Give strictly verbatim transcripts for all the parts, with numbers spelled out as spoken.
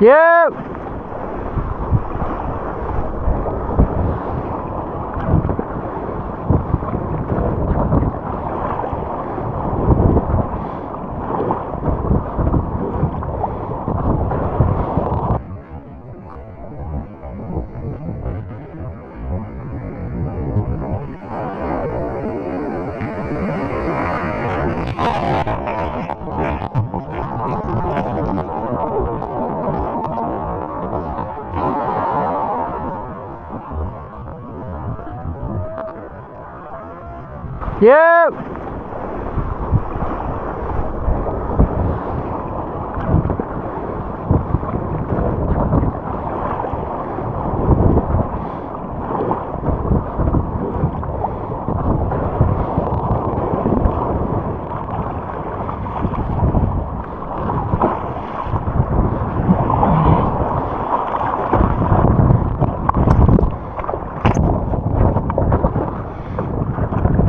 Yeah. Yeah.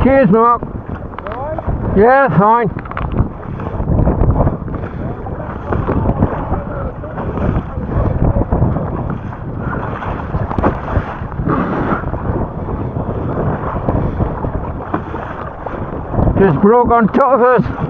Cheers, Mark. Right? Yeah, fine. Just broke on top of us.